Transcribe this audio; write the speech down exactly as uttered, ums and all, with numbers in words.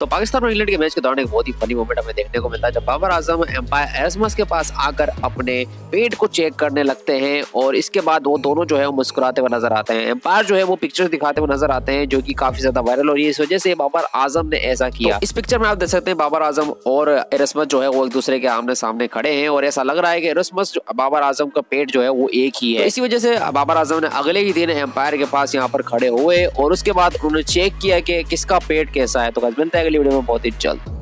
तो पाकिस्तान और इंग्लैंड के मैच के दौरान एक बहुत ही फनी मोमेंट हमें देखने को मिलता है, जब बाबर आजम एम्पायर एरास्मस के पास आकर अपने पेट को चेक करने लगते हैं और इसके बाद वो दोनों जो है वो मुस्कुराते हुए नजर आते हैं। एम्पायर जो है वो पिक्चर्स दिखाते हुए नजर आते हैं जो कि काफी ज्यादा वायरल हो रही है, इस वजह से बाबर आजम ने ऐसा किया। तो इस पिक्चर में आप देख सकते हैं बाबर आजम और एरास्मस जो है वो एक दूसरे के आमने सामने खड़े हैं और ऐसा लग रहा है कि एरास्मस बाबर आजम का पेट जो है वो एक ही है। इसी वजह से बाबर आजम ने अगले ही दिन एम्पायर के पास यहाँ पर खड़े हुए और उसके बाद उन्होंने चेक किया कि किसका पेट कैसा है। तो मिलता है वीडियो में बहुत ही जल्द।